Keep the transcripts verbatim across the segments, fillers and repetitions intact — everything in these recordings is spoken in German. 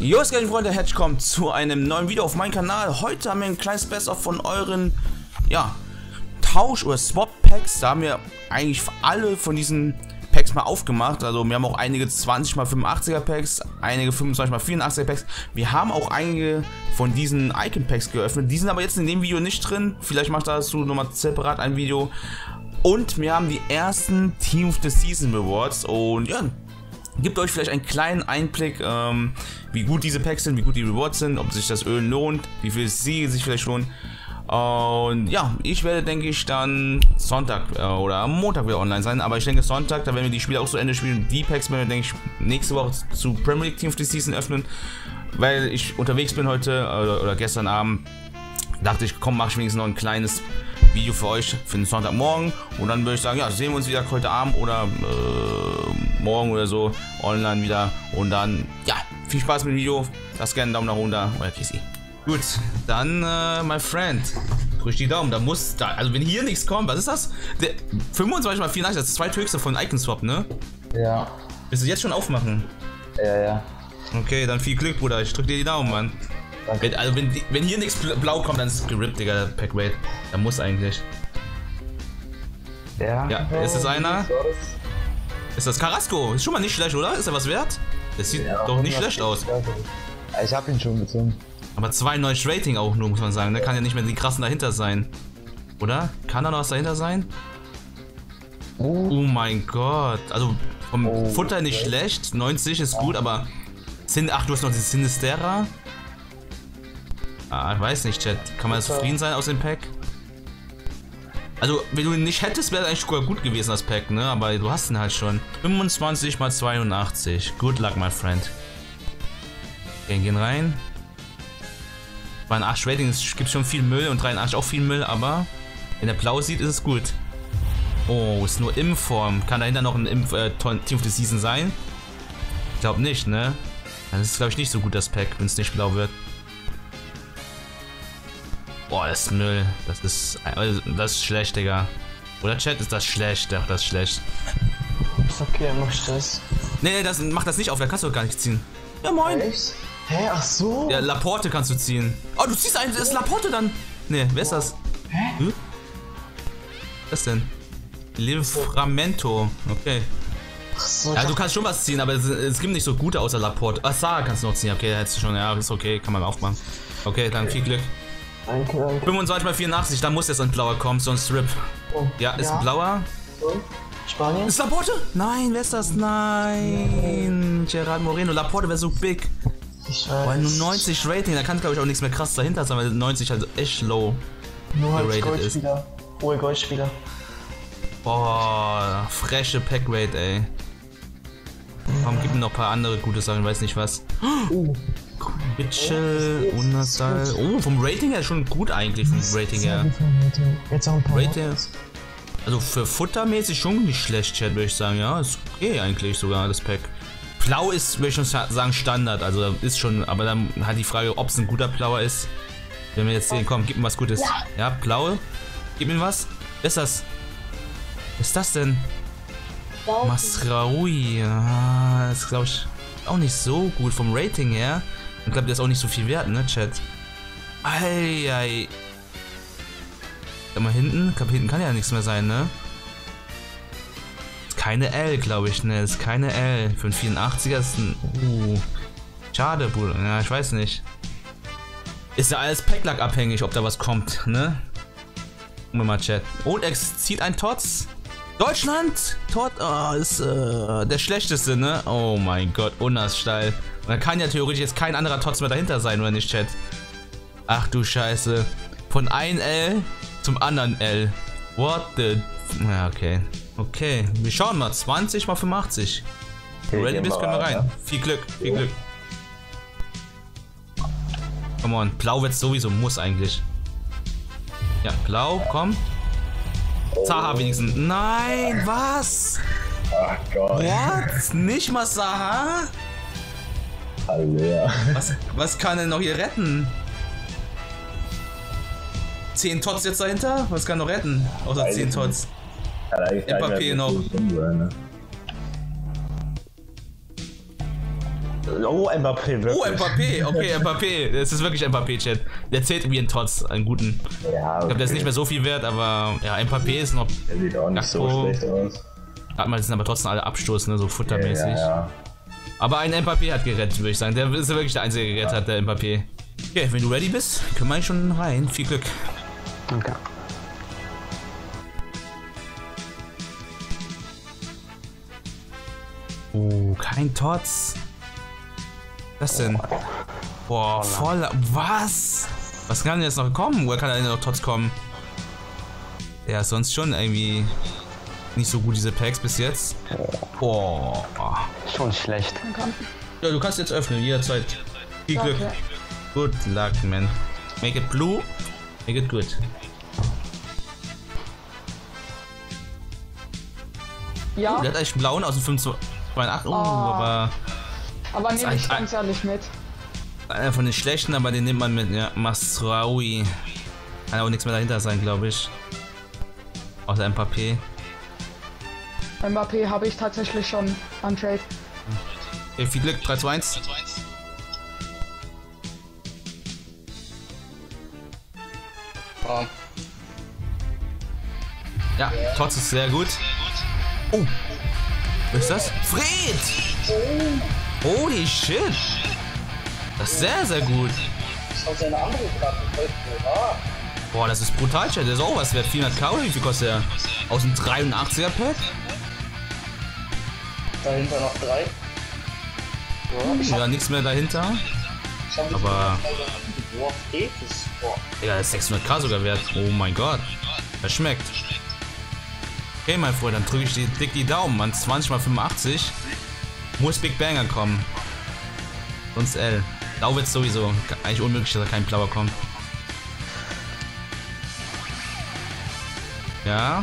Jo, was geht, Freunde, herzlich willkommen zu einem neuen Video auf meinem Kanal. Heute haben wir ein kleines Best-of von euren, ja, Tausch- oder Swap-Packs. Da haben wir eigentlich alle von diesen Packs mal aufgemacht. Also wir haben auch einige zwanzig mal fünfundachtziger Packs, einige fünfundzwanzig mal vierundachtziger Packs. Wir haben auch einige von diesen Icon-Packs geöffnet. Die sind aber jetzt in dem Video nicht drin. Vielleicht mache ich dazu nochmal separat ein Video. Und wir haben die ersten Team of the Season Rewards. Und ja, gibt euch vielleicht einen kleinen Einblick, ähm, wie gut diese Packs sind, wie gut die Rewards sind, ob sich das Ölen lohnt, wie viel Siege sich vielleicht lohnen. Und ja, ich werde, denke ich, dann Sonntag äh, oder Montag wieder online sein. Aber ich denke Sonntag, da werden wir die Spiele auch zu Ende spielen. Die Packs werden wir, denke ich, nächste Woche zu Premier League Team of the Season öffnen. Weil ich unterwegs bin heute äh, oder, oder gestern Abend, dachte ich, komm, mache ich wenigstens noch ein kleines Video für euch für den Sonntagmorgen. Und dann würde ich sagen, ja, sehen wir uns wieder heute Abend oder äh, morgen oder so online wieder. Und dann, ja, viel Spaß mit dem Video. Lasst gerne einen Daumen nach oben da, euer P C. Gut, dann, äh, mein Friend, drück die Daumen. Da muss, da, also wenn hier nichts kommt, was ist das? Der fünfundzwanzig mal vierunddreißig, das ist das zweithöchste von Icon Swap, ne? Ja. Willst du jetzt schon aufmachen? Ja, ja. Okay, dann viel Glück, Bruder. Ich drück dir die Daumen, Mann. Wenn, also wenn, wenn hier nichts blau kommt, dann ist es gerippt, Digga, der Packweight. Da muss eigentlich. Ja. Ja, ist es einer? Ist das Carrasco? Ist schon mal nicht schlecht, oder? Ist er was wert? Das sieht ja, doch nicht schlecht aus. Ich hab ihn schon gezogen. Aber zweiundneunzig Rating auch nur, muss man sagen. Da kann ja nicht mehr die krassen dahinter sein. Oder? Kann da noch was dahinter sein? Oh, oh mein Gott. Also vom oh, Futter nicht okay. Schlecht. neunzig ist ja gut, aber... Ach, du hast noch die Sinisterra. Ah, ich weiß nicht, Chat. Kann man zufrieden sein aus dem Pack? Also, wenn du ihn nicht hättest, wäre es eigentlich sogar gut gewesen, das Pack, ne? Aber du hast ihn halt schon. fünfundzwanzig mal zweiundachtzig. Good luck, my friend. Okay, gehen rein. zweiundachtzig Rating, es gibt schon viel Müll und dreiundachtzig auch viel Müll, aber wenn der blau sieht, ist es gut. Oh, ist nur Impfform. Kann dahinter noch ein Impf äh, Team of the Season sein? Ich glaube nicht, ne? Dann ist es, glaube ich, nicht so gut, das Pack, wenn es nicht blau wird. Boah, das ist Müll. Das ist, das ist schlecht, Digga. Oder Chat, ist das schlecht? Doch, das ist schlecht. Ist okay, mach ich das. Nee, nee, das, mach das nicht auf, da kannst du gar nicht ziehen. Ja, moin. Echt? Hä, ach so? Ja, Laporte kannst du ziehen. Oh, du ziehst einen, das ist Laporte dann. Ne, wer ist das? Hä? Hm? Was denn? Livramento, okay. Ach so, ja, du kannst schon was ziehen, aber es, es gibt nicht so gute außer Laporte. Ah, Saha kannst du noch ziehen, okay, hättest du schon, ja, ist okay, kann man aufmachen. Okay, dann viel Glück. Danke, danke. fünfundzwanzig mal vierundachtzig, da muss jetzt ein blauer kommen, sonst R I P. Oh, ja, ist ja ein blauer. So. Spanien? Ist Laporte? Nein, wer ist das? Nein. Gerard Moreno, Laporte wäre so big. Ich weiß. Weil nur neunzig Rating, da kann glaube ich auch nichts mehr krass dahinter sein, weil neunzig halt echt low nur halt Goldspieler, hohe Goldspieler. Boah, fresche Packrate, ey. Ja. Warum gibt es noch ein paar andere gute Sachen, ich weiß nicht was. Uh. Mitchell, Unasal. Oh, vom Rating her schon gut eigentlich, vom Rating her. Jetzt auch ein paar Rating. Also für futtermäßig schon nicht schlecht, Chat, würde ich sagen, ja, ist okay eigentlich sogar das Pack. Blau ist, würde ich schon sagen, Standard, also ist schon, aber dann hat die Frage, ob es ein guter Blauer ist. Wenn wir jetzt sehen, komm, gib mir was Gutes. Ja, ja blau, gib mir was. Wer ist das? Was ist das denn? Masraoui, ah, das ist, glaube ich, auch nicht so gut vom Rating her. Ich glaube, der ist auch nicht so viel wert, ne, Chat? Ei, ei. Guck mal hinten, ich glaube, hinten kann ja nichts mehr sein, ne? Keine L, glaube ich, ne? Das ist keine L. Für einen vierundachtziger ist ein... Uh. Schade, Bruder. Ja, ich weiß nicht. Ist ja alles Packlack abhängig, ob da was kommt, ne? Gucken wir mal, Chat. Und es zieht ein T O T S. Deutschland! T O T S oh, ist äh, der schlechteste, ne? Oh mein Gott, Unas steil. Da kann ja theoretisch jetzt kein anderer T O T S mehr dahinter sein, oder nicht, Chat? Ach du Scheiße. Von einem L zum anderen L. What the... Ja, okay. Okay, wir schauen mal. zwanzig mal fünfundachtzig. Okay, ready bist, können wir rein. Ja. Viel Glück, viel ja. Glück. Come on, blau wird sowieso, muss eigentlich. Ja, blau, komm. Saha wenigstens. Nein, was? Ach Gott. What? Nicht mal Saha? Halleluja. Was, was kann denn noch hier retten? zehn Tots jetzt dahinter? Was kann noch retten? Außer zehn Tots. Mbappé noch. Oh, Mbappé, wirklich. Oh, Mbappé, okay, Mbappé. Das ist wirklich Mbappé-Chat. Der zählt wie ein Tots, einen guten. Ja, okay. Ich glaube, der ist nicht mehr so viel wert, aber ja, Mbappé ist noch... Der sieht auch nicht Gappo. So schlecht aus. Das sind aber trotzdem alle Abstoß, ne, so futtermäßig. Ja, ja, ja. Aber ein Mbappé hat gerettet, würde ich sagen. Der ist wirklich der einzige, der gerettet ja. hat, der Mbappé. Okay, wenn du ready bist, können wir eigentlich schon rein. Viel Glück. Danke. Okay. Oh, kein Tots. Was denn? Boah, voller. Was? Was kann denn jetzt noch kommen? Woher kann denn noch Tots kommen? Ja, ist sonst schon irgendwie nicht so gut, diese Packs bis jetzt. Boah. Schon schlecht. Ja, du kannst jetzt öffnen, jederzeit. Viel Glück. Good luck, man. Make it blue, make it good. Ja. Oh, der hat eigentlich einen blauen aus dem fünf zwei acht. Oh, oh. aber... Aber nehme ich ganz ehrlich mit. Einer von den schlechten, aber den nimmt man mit. Ja, Masraoui. Kann auch nichts mehr dahinter sein, glaube ich. Außer Mbappé. Mbappé habe ich tatsächlich schon an Trade. Okay, viel Glück, drei zu eins. Oh. Ja, Tots ist sehr gut. Oh! Was ist das? Fred! Oh. Holy shit! Das ist sehr, sehr gut. Boah, das ist brutal, Chat. Der ist auch was wert. vierhundert K oder wie viel kostet der? Aus dem dreiundachtziger Pack? Dahinter noch drei. Ja, ja, nichts mehr dahinter. Aber. Ja, das ist sechshundert K sogar wert. Oh mein Gott. Das schmeckt. Okay, mein Freund, dann drücke ich die, dick die Daumen an. zwanzig mal fünfundachtzig. Muss Big Banger kommen. Sonst L. Blau wird sowieso. Eigentlich unmöglich, dass da kein Blauer kommt. Ja.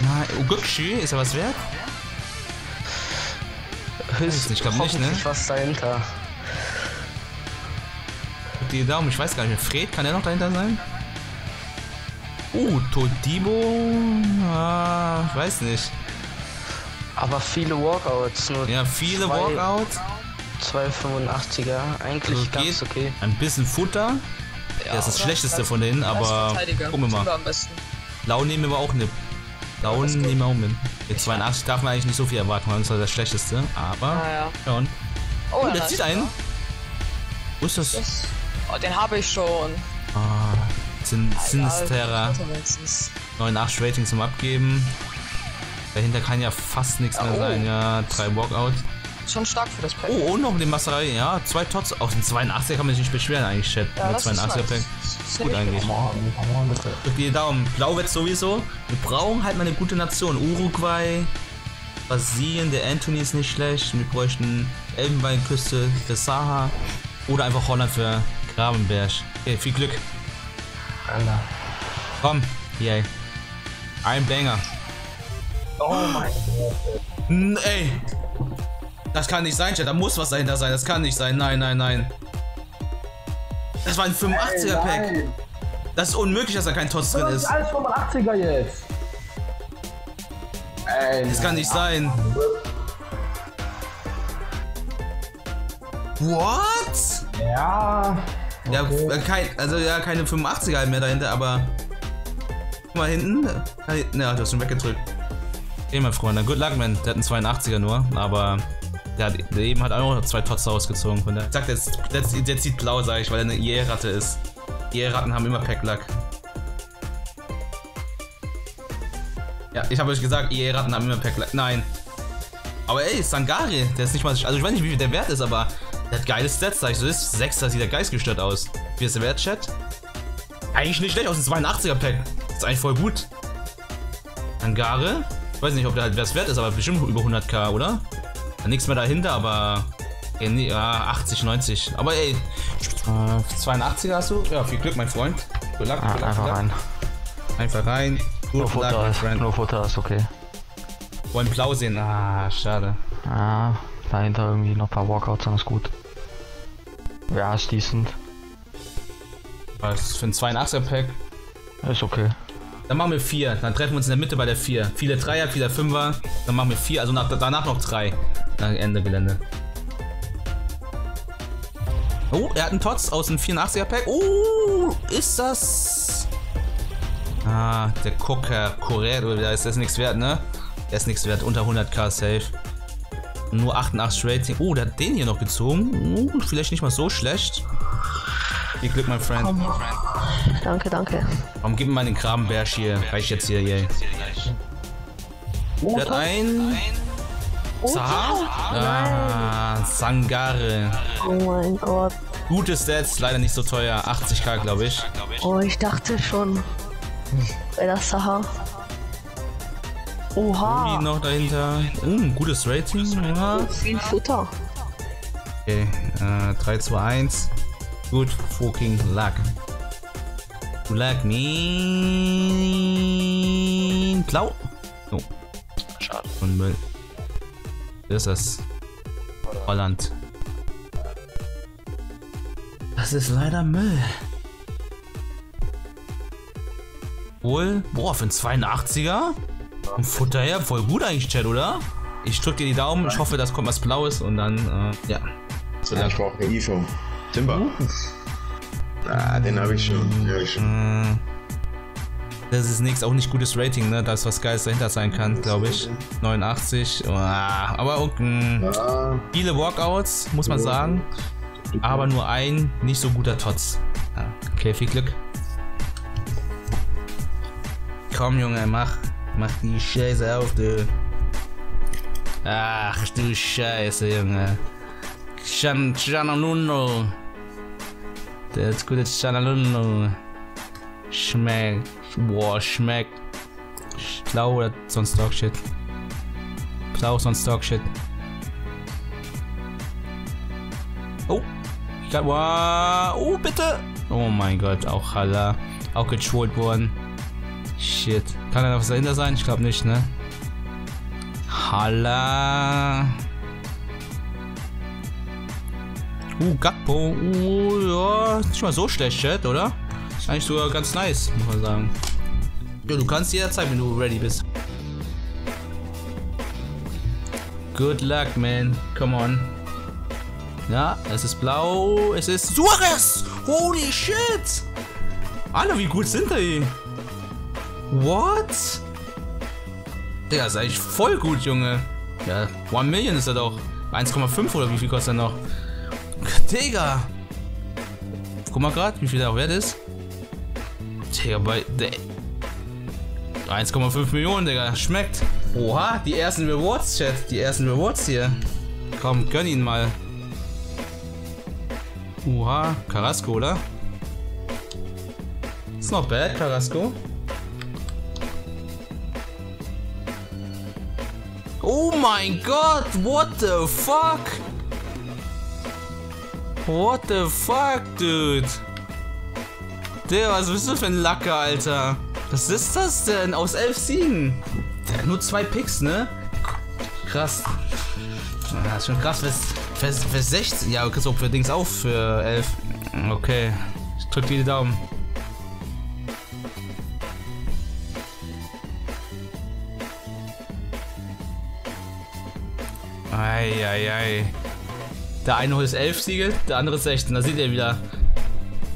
Na, Ugekshi, ist er was wert? Höchstens, ich glaube nicht, ne? Was dahinter. Die Daumen, ich weiß gar nicht mehr. Fred, kann der noch dahinter sein? Uh, Todibo. Ah, ich weiß nicht. Aber viele Walkouts. Nur ja, viele zwei, Walkouts. zwei fünfundachtziger, eigentlich also ganz okay. Ein bisschen Futter. Ja, das ist das schlechteste von denen, aber gucken wir mal. Blau nehmen wir auch mit. Blau nehmen wir auch mit. Mit zweiundachtzig darf man eigentlich nicht so viel erwarten, weil das war das schlechteste. Aber ja. Und oh, der zieht einen. Wo ist das? Den habe ich schon. Ah, Sinisterra. neunundachtzig Rating zum Abgeben. Dahinter kann ja fast nichts mehr sein. Ja, drei Walkout. Schon stark für das Pack. Oh, und noch den Masraoui, ja, zwei Tots. Auf den zweiundachtziger kann man sich nicht beschweren eigentlich, Chat. Ja, das zweiundachtziger Pack. Ist gut eigentlich. Drück die Daumen. Blau wird sowieso. Wir brauchen halt mal eine gute Nation. Uruguay, Brasilien, der Anthony ist nicht schlecht. Wir bräuchten Elfenbeinküste für Saha. Oder einfach Holland für Grabenberg. Okay, viel Glück. Alter. Komm, yay. Ein Banger. Oh mein Gott. Ey. Das kann nicht sein, Chat. Da muss was dahinter sein. Das kann nicht sein. Nein, nein, nein. Das war ein fünfundachtziger Pack. Hey, das ist unmöglich, dass da kein Tots drin ist. Das ist alles fünfundachtziger jetzt. Ey, das kann nicht sein. What? Ja. Okay. Ja, kein, also ja, keine fünfundachtziger mehr dahinter, aber. Guck mal hinten. Ja, du hast ihn weggedrückt. Okay, mein Freund, dann good luck, man. Der hat einen zweiundachtziger nur, aber. Der, hat, der eben hat auch noch zwei Tots rausgezogen. Von der, ich sag, der, der, der zieht blau, sag ich, weil er eine I E-Ratte ist. I E-Ratten haben immer Pack-Luck. Ja, ich habe euch gesagt, I E-Ratten haben immer Pack-Luck. Nein. Aber ey, Sangare, der ist nicht mal... Also ich weiß nicht, wie viel der wert ist, aber der hat geile Stats, sag ich. So ist sechs, da sieht der geistgestört aus. Wie ist der Wert, Chat? Eigentlich nicht schlecht aus dem zweiundachtziger Pack. Ist eigentlich voll gut. Sangare? Ich weiß nicht, ob der halt was wert ist, aber bestimmt über hundert K, oder? Nichts mehr dahinter, aber ja, achtzig, neunzig. Aber ey, zweiundachtziger hast du? Ja, viel Glück, mein Freund. Good luck, ah, good luck, einfach luck. rein. Einfach rein. Nur Futter, ist, nur Futter ist okay. Wollen blau sehen? Ah, schade. Ah, dahinter irgendwie noch ein paar Walkouts, dann ist gut. Ja, ist decent. Was für ein zweiundachtziger Pack? Ist okay. Dann machen wir vier. Dann treffen wir uns in der Mitte bei der vier. Viele Dreier, viele Fünfer. Dann machen wir vier. Also nach, danach noch drei. Ende Gelände. Oh, er hat einen Tots aus dem vierundachtziger-Pack. Oh, ist das... Ah, der Kakarott, der ist nichts wert, ne? Der ist nichts wert, unter hunderttausend safe. Nur achtundachtzig Rating. Oh, der hat den hier noch gezogen. Oh, vielleicht nicht mal so schlecht. Viel Glück, mein Freund. Um, danke, danke. Warum gib mir mal den Krambersch hier? Reicht jetzt hier, yay. Der hat einen... Saha? Ah, Sangare. Oh mein Gott. Gute Stats, leider nicht so teuer. achtzigtausend, glaube ich. Oh, ich dachte schon. Bei der Saha. Oha. Ui, noch dahinter. Uh, gutes Rating. Ja. Viel Futter. Okay, äh, drei, zwei, eins. Good fucking luck. Good luck me. Blau. Oh. Schade. Und Müll. Das ist das. Holland. Das ist leider Müll. Wohl. Boah, für einen zweiundachtziger? Vom Futter her voll gut eigentlich, Chat, oder? Ich drück dir die Daumen, ich hoffe, das kommt was Blaues und dann, äh, ja. So ja, ich brauche eine I F O. Timber. Uh. Ah, den habe ich schon. Den hab ich schon. Das ist nichts, auch nicht gutes Rating, ne? Da ist was Geiles dahinter sein kann, glaube ich. neunundachtzig. Uah. Aber okay. Ja. Viele Walkouts, muss man sagen. Aber nur ein nicht so guter Tots. Ja. Okay, viel Glück. Komm, Junge, mach, mach die Scheiße auf, du. Ach, du Scheiße, Junge. Chan, Chanaluno. Das gute Chanaluno. Schmeckt. Boah, schmeckt. Blau oder sonst Dogshit. Blau, sonst Dogshit. Oh. Ich glaub, wow. Oh, bitte. Oh mein Gott, auch Halla. Auch getrollt worden. Shit. Kann da noch was dahinter sein? Ich glaube nicht, ne? Halla. Uh, Gappo. Uh, ja. Nicht mal so schlecht, Chat, oder? Ist eigentlich sogar ganz nice, muss man sagen. Ja, du kannst jederzeit, wenn du ready bist. Good luck, man. Come on. Ja, es ist blau. Es ist Suarez. Holy shit. Alter, wie gut sind die? What? Der ist eigentlich voll gut, Junge. Ja, one Million ist er doch. eins Komma fünf oder wie viel kostet er noch? Digga. Guck mal gerade, wie viel der auch wert ist. Digga, bei... eins Komma fünf Millionen, Digga. Schmeckt. Oha, die ersten Rewards, Chat. Die ersten Rewards hier. Komm, gönn ihn mal. Oha, Carrasco, oder? It's not bad, Carrasco. Oh mein Gott, what the fuck? What the fuck, dude? Der, was bist du für ein Lacker, Alter? Was ist das denn? Aus elf Siegen. Der, nur zwei Picks, ne? Krass. Ja, ist schon krass. Für, für, für sechzehn. Ja, du kriegst auch für Dings auf für elf. Okay. Ich drück dir die Daumen. Eieiei. Der eine holt elf Siegel, der andere sechzehn. Da seht ihr wieder.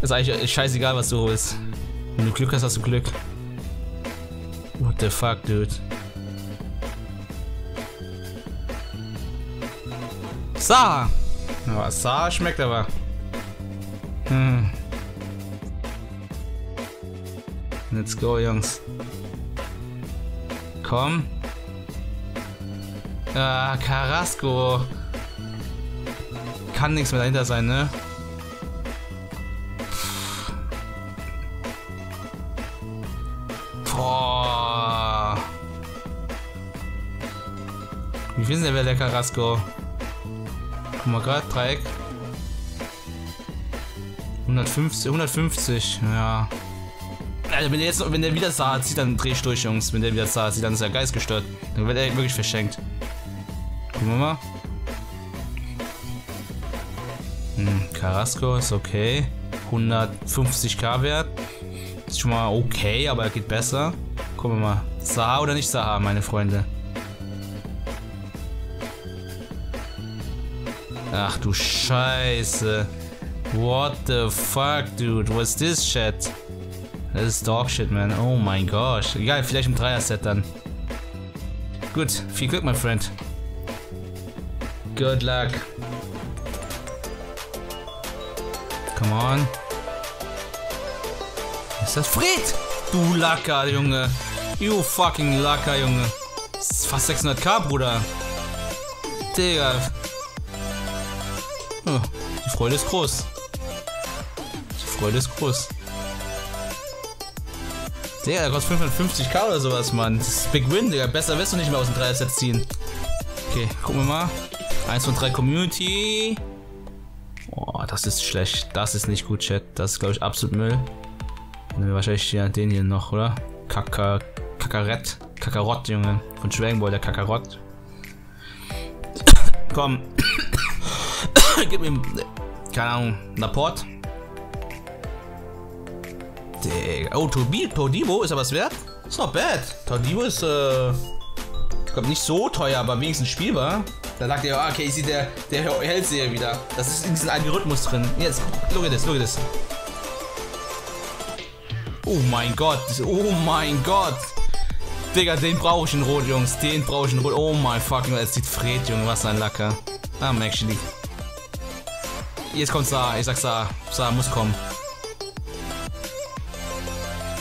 Ist eigentlich scheißegal, was du holst. Wenn du Glück hast, hast du Glück. What the fuck, dude? Saha! Ja, Saha schmeckt aber. Hm. Let's go, Jungs. Komm. Ah, Carrasco. Kann nichts mehr dahinter sein, ne? Boah. Wie viel ist denn der Carrasco? Guck mal gerade, Dreieck. hundertfünfzig, hundertfünfzig, ja. Also wenn der jetzt, wenn der wieder Saha zieht, dann dreh ich durch, Jungs. Wenn der wieder Saha zieht, dann ist er geistgestört. Dann wird er wirklich verschenkt. Gucken wir mal. Hm, Carrasco ist okay. hundertfünfzigtausend wert. Ist schon mal okay, aber er geht besser. Gucken wir mal. Saha oder nicht Saha, meine Freunde? Ach du Scheiße. What the fuck, dude? What's this shit? Das ist dog shit, man. Oh mein Gott. Egal, vielleicht im Dreier-Set dann. Gut, viel Glück, mein Freund. Good luck. Come on. Ist das Fred? Du Lacker, Junge. You fucking Lacker, Junge. Das ist fast sechshunderttausend, Bruder. Digga. Oh, die Freude ist groß. Die Freude ist groß. Digga, der kostet fünfhundertfünfzigtausend oder sowas, Mann. Das ist Big Win, Digga. Besser wirst du nicht mehr aus dem Dreier-Set ziehen. Okay, gucken wir mal. eins von drei Community. Oh, das ist schlecht. Das ist nicht gut, Chat. Das ist, glaube ich, absolut Müll. Dann nehmen wir wahrscheinlich ja, den hier noch, oder? Kaka, Kakarett. Kakarott, Junge. Von Dragon Ball, der Kakarott. Komm. Gib ihm. Keine Ahnung. Laporte. Digga. Oh, Todibo ist aber was wert? Ist not bad. Todibo ist, äh. ich glaube, nicht so teuer, aber wenigstens spielbar. Da sagt er, okay, ich sehe, der, der hält sie ja wieder. Das ist in diesem Algorithmus drin. Jetzt, look at this, look at this. Oh mein Gott, oh mein Gott. Digga, den brauche ich in Rot, Jungs. Den brauche ich in Rot. Oh mein fucking, jetzt sieht Fred, Junge, was ein Lacker. I'm actually. Jetzt kommt Saha, ich sag Saha. Saha muss kommen.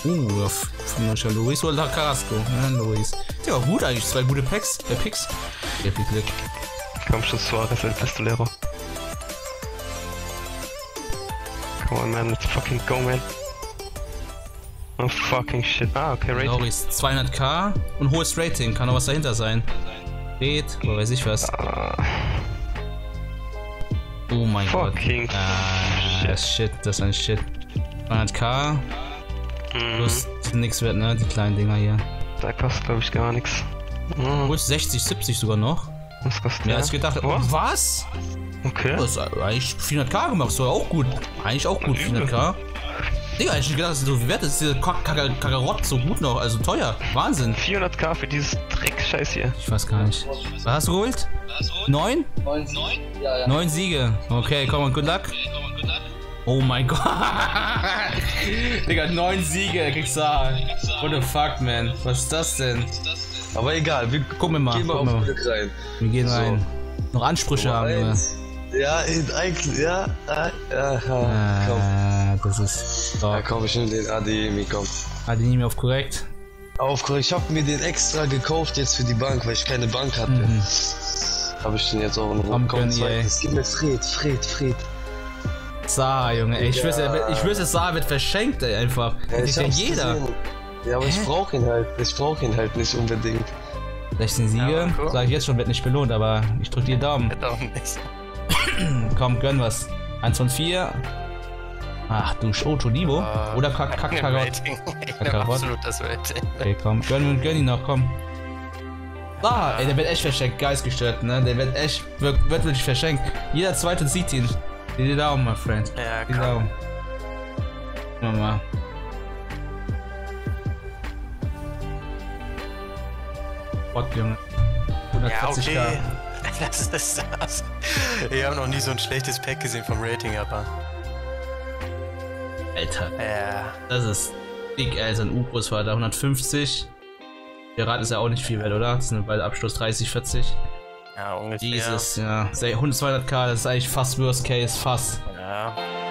Uh, fünfundneunziger Luis oder Carrasco? Ja, Luis. Ja, gut eigentlich, zwei gute Packs. Der Picks. Ja, viel Glück. Komm schon, Suarez, als Pistolero. Come on, man, let's fucking go, man. Oh, fucking shit. Ah, okay, Rating. Loris, zweihunderttausend und hohes Rating. Kann doch was dahinter sein. Red, oder weiß ich was. Ah. Oh mein Gott. Fucking ah, shit. shit. Das ist ein Shit. zweihunderttausend. Plus mm. nix wert, ne? Die kleinen Dinger hier. Da kostet, glaube ich, gar nichts. Mm. Plus sechzig, siebzig sogar noch. Was kostet mehr als gedacht. Oh, was? Okay. Das ist eigentlich vierhunderttausend gemacht. So auch gut. Eigentlich auch gut, vierhunderttausend. Digga, ich hätte gedacht, das ist so viel wert, das ist dieser Kakarott so gut noch, also teuer. Wahnsinn. vierhunderttausend für dieses Dreckscheiß hier. Ich weiß gar nicht. Was hast du geholt? Neun? Neun? Ja, ja. Neun Siege. Okay, komm und good luck. Oh mein Gott. Digga, neun Siege, kriegst du da. What the fuck, man. Was ist das denn? Aber egal, wir gucken mal. Gehen wir auf Glück rein. Wir gehen rein. Noch Ansprüche haben wir. Ja, eigentlich, ja, ja, ja, komm. Ah, das ist stark. Ja, komm, ich nehme den A D M I, komm. A D M I auf korrekt? Auf korrekt, ich hab mir den extra gekauft jetzt für die Bank, weil ich keine Bank hatte. Mhm. Hab ich den jetzt auch in Ruhe. Komm, es gibt mir Fred, Fred, Fred. Saha, Junge, ey, ich ja. wüsste, ich wüsste, Saha wird verschenkt, ey, einfach. Ja, das ist ja jeder. Gesehen. Ja, aber Hä? ich brauch ihn halt, ich brauch ihn halt nicht unbedingt. sechzehn Siege, ja, cool. Sag ich jetzt schon, wird nicht belohnt, aber ich drück dir Daumen. Komm, gönn was. eins von vier. Ach du Sch... Oh, Todibo. Uh, Oder Kakarott. Absolut das Rating. Okay, komm. Gönn, gönn ihn noch, komm. Ah, ey, der wird echt verschenkt. Geistgestört, ne? Der wird echt... Wird wirklich verschenkt. Jeder Zweite sieht ihn. Die Daumen, mein Freund. Ja, die Daumen. Guck mal. Gott, Junge. hundertvierzig K. Ja, okay. Das ist das. Ich habe noch nie so ein schlechtes Pack gesehen vom Rating, aber. Alter. Ja. Das ist dick, Alter. Ein U-Bus war da hundertfünfzig. Der Rad ist ja auch nicht viel wert, oder? Das sind bald Abschluss dreißig, vierzig. Ja, ungefähr. Dieses, ja. zweihunderttausend, das ist eigentlich fast Worst Case, fast. Ja.